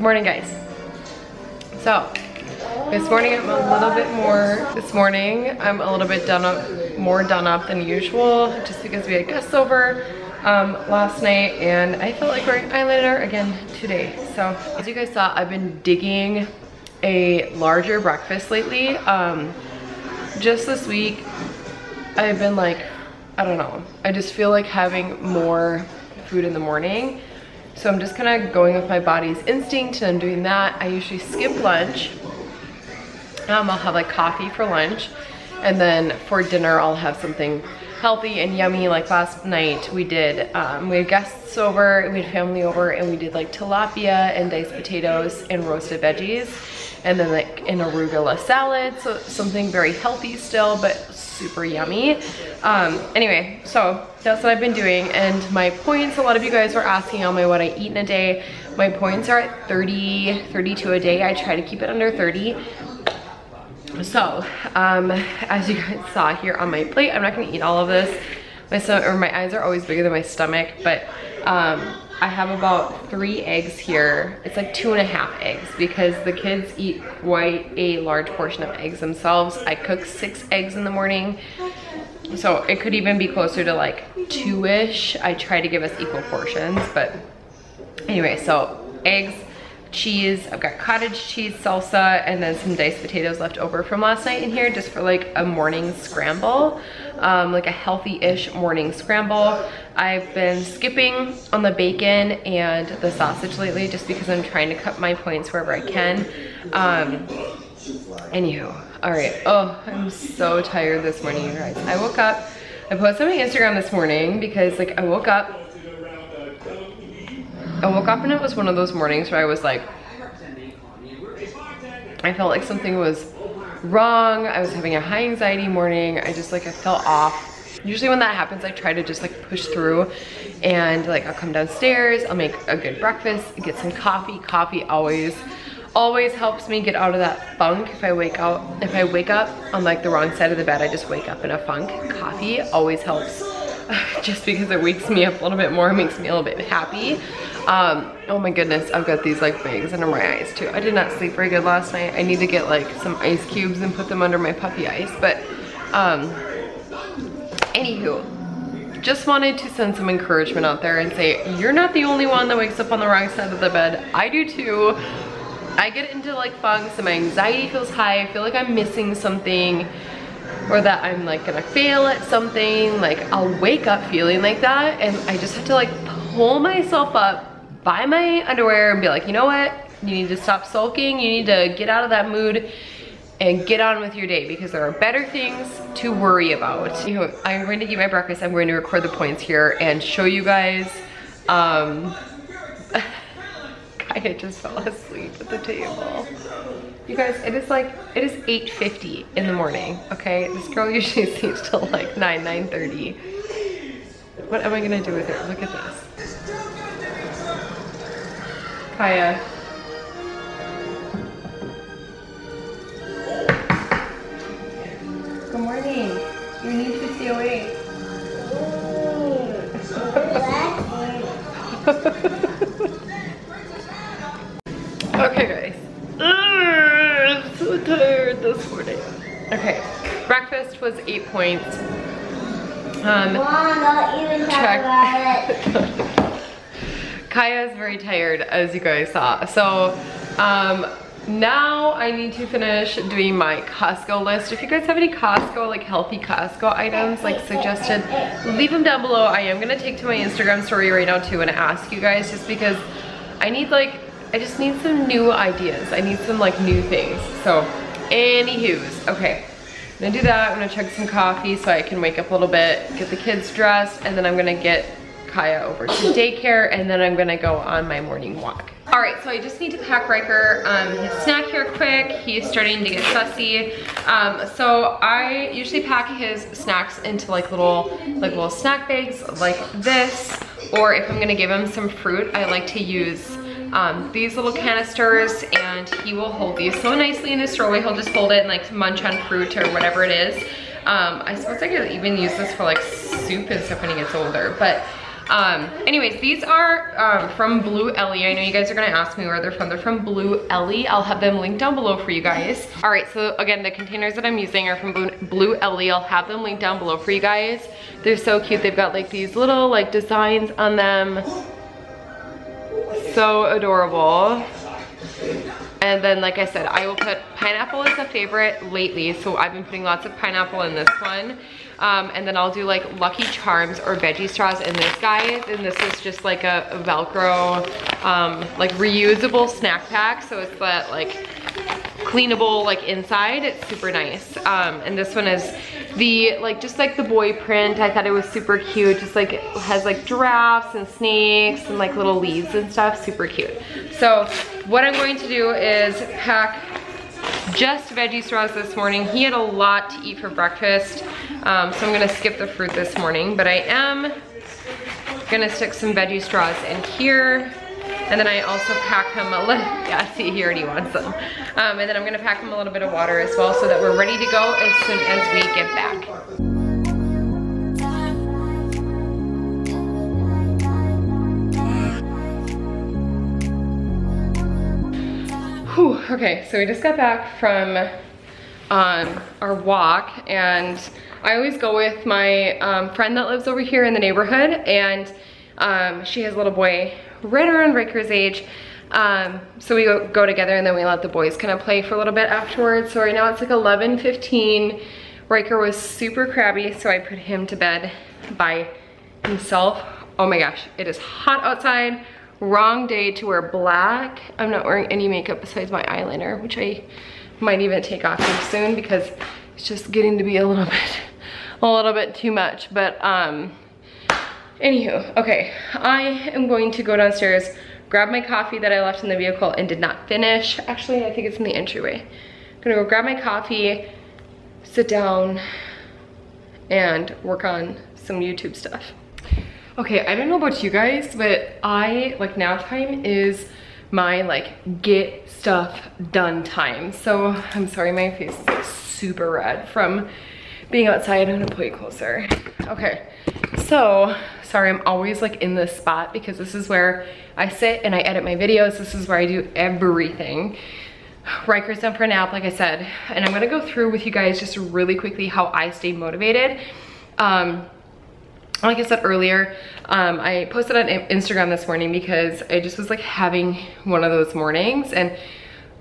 Good morning, guys. So this morning I'm a little bit more, done up than usual, just because we had guests over last night, and I felt like wearing eyeliner again today. So as you guys saw, I've been digging a larger breakfast lately. Just this week, I've been like, I don't know, I just feel like having more food in the morning. So I'm just kind of going with my body's instinct, and I'm doing that. I usually skip lunch. I'll have like coffee for lunch, and then for dinner I'll have something healthy and yummy. Like last night we did, we had guests over, we had family over, and we did like tilapia and diced potatoes and roasted veggies, and then like an arugula salad. So something very healthy still, but super yummy. Anyway, so that's what I've been doing. And my points, a lot of you guys were asking on what I eat in a day. My points are at 30, 32 a day. I try to keep it under 30. So, as you guys saw here on my plate, I'm not gonna eat all of this. My stomach, or my eyes are always bigger than my stomach, but I have about 3 eggs here. It's like 2.5 eggs because the kids eat quite a large portion of eggs themselves. I cook 6 eggs in the morning, so it could even be closer to like 2-ish. I try to give us equal portions, but anyway, so eggs, cheese, I've got cottage cheese, salsa, and then some diced potatoes left over from last night in here, just for like a morning scramble, like a healthy-ish morning scramble. I've been skipping on the bacon and the sausage lately, just because I'm trying to cut my points wherever I can. Anywho, all right. Oh, I'm so tired this morning, you guys. I woke up, I posted on my Instagram this morning because like I woke up and it was one of those mornings where I was like, I felt like something was wrong. I was having a high anxiety morning. I just like, I fell off. Usually when that happens, I try to just like push through, and like I'll come downstairs, I'll make a good breakfast, get some coffee. Coffee always helps me get out of that funk. If I wake up on like the wrong side of the bed, I just wake up in a funk. Coffee always helps, just because it wakes me up a little bit more, makes me a little bit happy. Oh my goodness, I've got these like bags under my eyes too. I did not sleep very good last night. I need to get like some ice cubes and put them under my puppy eyes. But anywho, just wanted to send some encouragement out there and say, you're not the only one that wakes up on the wrong side of the bed. I do too. I get into like funks and my anxiety feels high. I feel like I'm missing something, or that I'm like gonna fail at something. Like I'll wake up feeling like that, and I just have to like pull myself up by my underwear and be like, you know what? You need to stop sulking. You need to get out of that mood and get on with your day, because there are better things to worry about. You know, I'm going to eat my breakfast. I'm going to record the points here and show you guys. I just fell asleep at the table. You guys, it is like, it is 8:50 in the morning, okay? This girl usually sleeps till like 9, 9:30. What am I gonna do with her? Look at this. Kaya. Good morning. You need to stay awake. Okay, guys. I'm so tired this morning. Okay, breakfast was 8 points. Mom, don't even talk about it. Kaya's very tired, as you guys saw. So now I need to finish doing my Costco list. If you guys have any Costco, like healthy Costco items, like suggested, leave them down below. I am gonna take to my Instagram story right now too and ask you guys, just because I just need some new ideas. I need some like new things. So anywho's, okay. I'm gonna do that. I'm gonna chug some coffee so I can wake up a little bit, get the kids dressed, and then I'm gonna get Kaya over to daycare, and then I'm gonna go on my morning walk. All right, so I just need to pack Riker his snack here quick. He's starting to get sussy. So I usually pack his snacks into like little snack bags like this, or if I'm gonna give him some fruit, I like to use these little canisters, and he will hold these so nicely in his throwaway. He'll just hold it and like munch on fruit or whatever it is. I suppose I could even use this for like soup and stuff when he gets older, but Anyways, these are from Blue Ele. I know you guys are gonna ask me where they're from. They're from Blue Ele. I'll have them linked down below for you guys. All right, so again, the containers that I'm using are from Blue Ele. I'll have them linked down below for you guys. They're so cute. They've got like these little like designs on them. So adorable. And then, like I said, I will put pineapple as a favorite lately, so I've been putting lots of pineapple in this one. And then I'll do like Lucky Charms or Veggie Straws in this, guys. And this is just like a Velcro, like reusable snack pack. So it's that like cleanable like inside. It's super nice. And this one is the like just like the boy print. I thought it was super cute. Just like it has like giraffes and snakes and like little leaves and stuff. Super cute. So what I'm going to do is pack just Veggie Straws this morning. He had a lot to eat for breakfast, so I'm gonna skip the fruit this morning, but I am gonna stick some Veggie Straws in here. And then I also pack him a little, yeah, see, he already wants them. And then I'm gonna pack him a little bit of water as well so that we're ready to go as soon as we get back. Okay, so we just got back from our walk, and I always go with my friend that lives over here in the neighborhood, and she has a little boy right around Riker's age. So we go together, and then we let the boys kind of play for a little bit afterwards. So right now it's like 11:15. Riker was super crabby, so I put him to bed by himself. Oh my gosh, it is hot outside. Wrong day to wear black. I'm not wearing any makeup besides my eyeliner, which I might even take off here soon because it's just getting to be a little bit too much. But anywho, okay, I am going to go downstairs, grab my coffee that I left in the vehicle and did not finish. Actually, I think it's in the entryway. I'm gonna go grab my coffee, sit down, and work on some YouTube stuff. Okay, I don't know about you guys, but I, like, now time is my, like, get stuff done time. So, I'm sorry, my face is, like, super red from being outside. I'm gonna pull you closer. Okay, so, sorry, I'm always, like, in this spot because this is where I sit and I edit my videos. This is where I do everything. Riker's done for a nap, like I said. And I'm gonna go through with you guys just really quickly how I stay motivated. Like I said earlier, I posted on Instagram this morning because I just was like having one of those mornings, and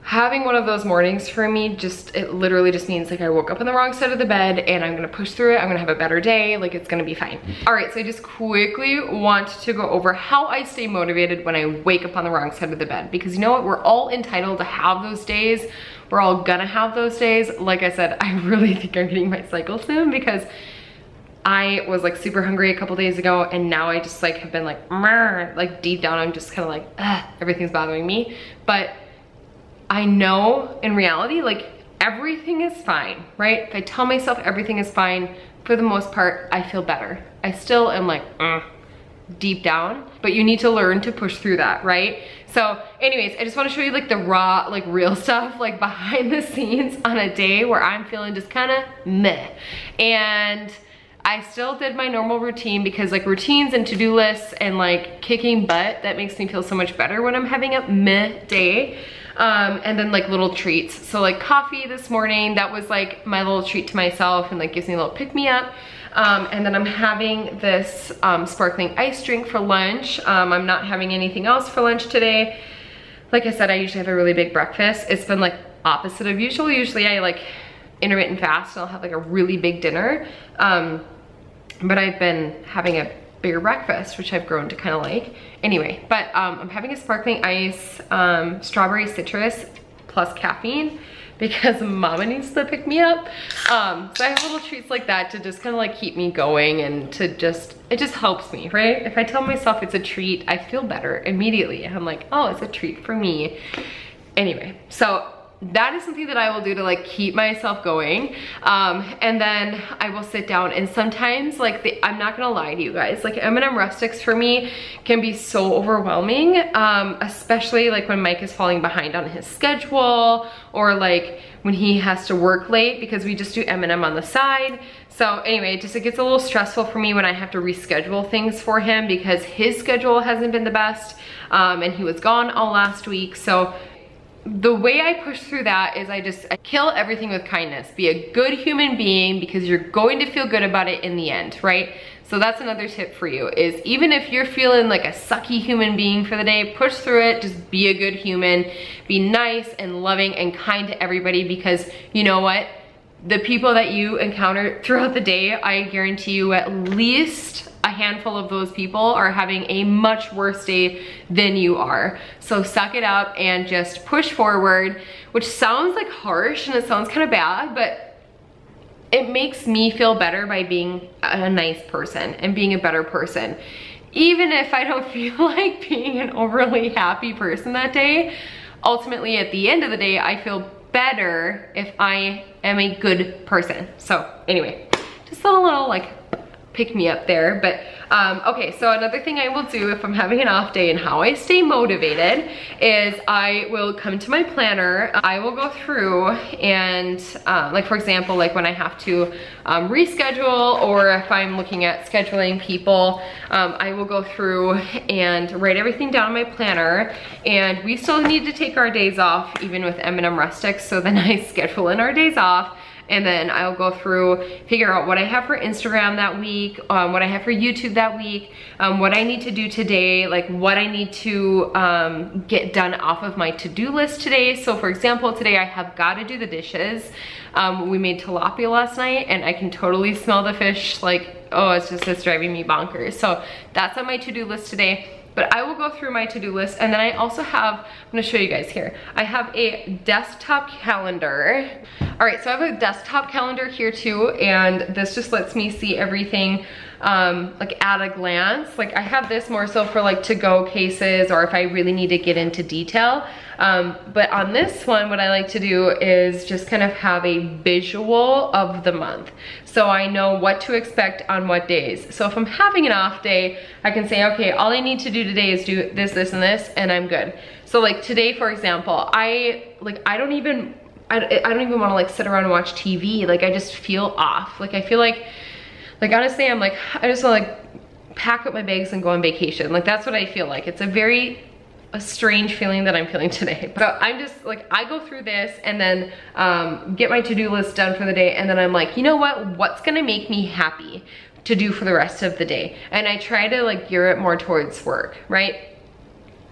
having one of those mornings for me just, it literally just means like I woke up on the wrong side of the bed and I'm gonna push through it, I'm gonna have a better day, like it's gonna be fine. All right, so I just quickly want to go over how I stay motivated when I wake up on the wrong side of the bed, because you know what, we're all entitled to have those days, we're all gonna have those days. Like I said, I really think I'm getting my cycle soon because I was like super hungry a couple days ago, and now I just like have been like, like deep down I'm just kind of like, everything's bothering me. But I know in reality, like everything is fine, right? If I tell myself everything is fine, for the most part, I feel better. I still am like, deep down, but you need to learn to push through that, right? So anyways, I just want to show you like the raw, like real stuff, like behind the scenes on a day where I'm feeling just kind of meh. And I still did my normal routine because like routines and to-do lists and like kicking butt, that makes me feel so much better when I'm having a meh day. And then like little treats. So like coffee this morning, that was like my little treat to myself and like gives me a little pick-me-up. And then I'm having this sparkling ice drink for lunch. I'm not having anything else for lunch today. Like I said, I usually have a really big breakfast. It's been like opposite of usual. Usually I like intermittent fast and I'll have like a really big dinner, but I've been having a bigger breakfast, which I've grown to kind of like anyway. But I'm having a sparkling ice, strawberry citrus plus caffeine because mama needs to pick me up. So I have little treats like that to just kind of like keep me going, and to just, it just helps me, right? If I tell myself it's a treat, I feel better immediately. I'm like, oh, it's a treat for me anyway. So that is something that I will do to like keep myself going, and then I will sit down. And sometimes like I'm not gonna lie to you guys, like M&M rustics for me can be so overwhelming, especially like when Mike is falling behind on his schedule, or like when he has to work late, because we just do M&M on the side. So anyway, it gets a little stressful for me when I have to reschedule things for him, because his schedule hasn't been the best, and he was gone all last week. So the way I push through that is I kill everything with kindness. Be a good human being, because you're going to feel good about it in the end, right? So that's another tip for you, is even if you're feeling like a sucky human being for the day, push through it. Just be a good human. Be nice and loving and kind to everybody, because you know what? The people that you encounter throughout the day, I guarantee you at least a handful of those people are having a much worse day than you are. So suck it up and just push forward, which sounds like harsh and it sounds kind of bad, but it makes me feel better by being a nice person and being a better person. Even if I don't feel like being an overly happy person that day, ultimately at the end of the day, I feel better if I am a good person. So anyway, just a little like pick me up there. But okay, so another thing I will do if I'm having an off day and how I stay motivated is I will come to my planner. I will go through and like for example, like when I have to reschedule, or if I'm looking at scheduling people, I will go through and write everything down in my planner. And we still need to take our days off even with M&M rustics, so then I schedule in our days off. And then I'll go through, figure out what I have for Instagram that week, what I have for YouTube that week, what I need to do today, like what I need to get done off of my to-do list today. So for example, today I have got to do the dishes. We made tilapia last night and I can totally smell the fish, like, oh, it's driving me bonkers. So that's on my to-do list today. But I will go through my to-do list, and then I also have, I'm gonna show you guys here, I have a desktop calendar. All right, so I have a desktop calendar here too, and this just lets me see everything like at a glance. Like I have this more so for like to-go cases, or if I really need to get into detail. But on this one, what I like to do is just kind of have a visual of the month, so I know what to expect on what days. So if I'm having an off day, I can say, okay, all I need to do today is do this, this, and this, and I'm good. So like today, for example, I don't even want to like sit around and watch TV. Like I just feel off. Like I feel like honestly, I'm like, I just want to like pack up my bags and go on vacation. Like that's what I feel like. It's a strange feeling that I'm feeling today. But I'm just like, I go through this and then get my to-do list done for the day, and then I'm like, you know what? What's gonna make me happy to do for the rest of the day? And I try to like gear it more towards work, right?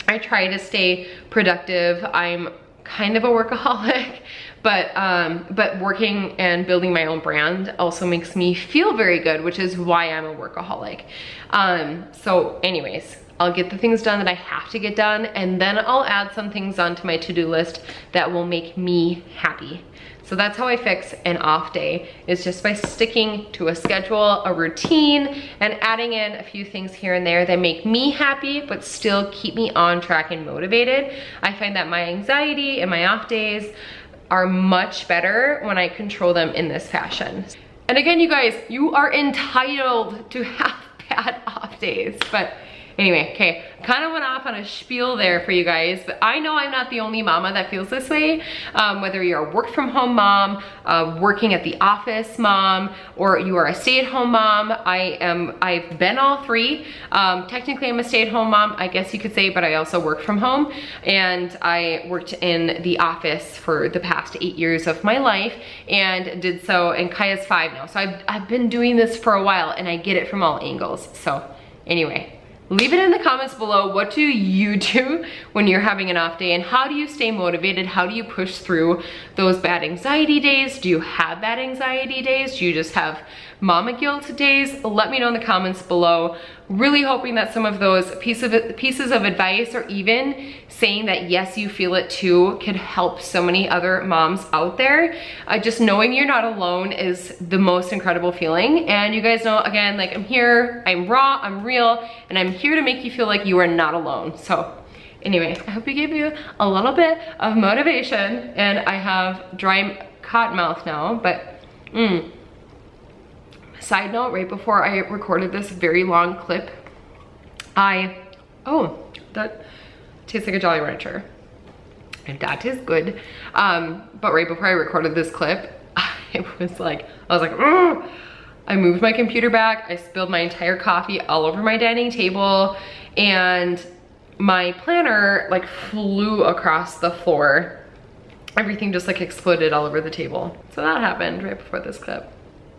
I try to stay productive. I'm kind of a workaholic, but working and building my own brand also makes me feel very good, which is why I'm a workaholic. So anyways, I'll get the things done that I have to get done, and then I'll add some things onto my to-do list that will make me happy. So that's how I fix an off day, is just by sticking to a schedule, a routine, and adding in a few things here and there that make me happy but still keep me on track and motivated. I find that my anxiety and my off days are much better when I control them in this fashion. And again, you guys, you are entitled to have bad off days, but anyway, okay, kind of went off on a spiel there for you guys, but I know I'm not the only mama that feels this way. Whether you're a work from home mom, working at the office mom, or you are a stay at home mom, I've been all three. Technically I'm a stay at home mom, I guess you could say, but I also work from home, and I worked in the office for the past 8 years of my life, and did so, and Kaya's 5 now. So I've been doing this for a while, and I get it from all angles. So anyway, leave it in the comments below. What do you do when you're having an off day, and how do you stay motivated? How do you push through those bad anxiety days? Do you have bad anxiety days? Do you just have mama guilt days? Let me know in the comments below. Really hoping that some of those pieces of advice, or even saying that yes, you feel it too, could help so many other moms out there. Just knowing you're not alone is the most incredible feeling. And you guys know, again, like I'm here, I'm raw, I'm real, and I'm here to make you feel like you are not alone. So Anyway, I hope we gave you a little bit of motivation, and I have dry cotton mouth now, but Side note, right before I recorded this very long clip, oh, that tastes like a Jolly Rancher. And that is good. But right before I recorded this clip, I was like, ugh! I moved my computer back. I spilled my entire coffee all over my dining table, and my planner like flew across the floor. Everything just like exploded all over the table. So that happened right before this clip.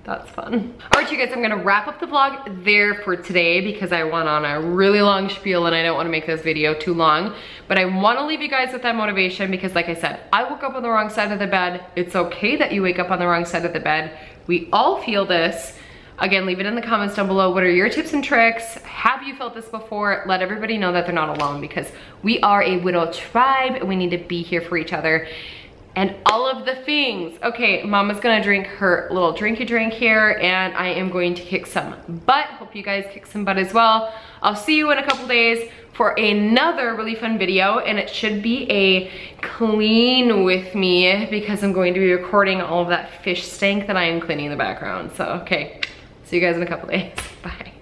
That's fun. All right, you guys, I'm gonna wrap up the vlog there for today because I went on a really long spiel and I don't wanna make this video too long, but I wanna leave you guys with that motivation because like I said, I woke up on the wrong side of the bed. It's okay that you wake up on the wrong side of the bed. We all feel this. Again, leave it in the comments down below. What are your tips and tricks? Have you felt this before? Let everybody know that they're not alone because we are a widow tribe and we need to be here for each other. And all of the things. Okay, Mama's gonna drink her little drinky drink here, and I am going to kick some butt. Hope you guys kick some butt as well. I'll see you in a couple days for another really fun video, and it should be a clean with me because I'm going to be recording all of that fish stank that I am cleaning in the background. So, okay, see you guys in a couple days. Bye.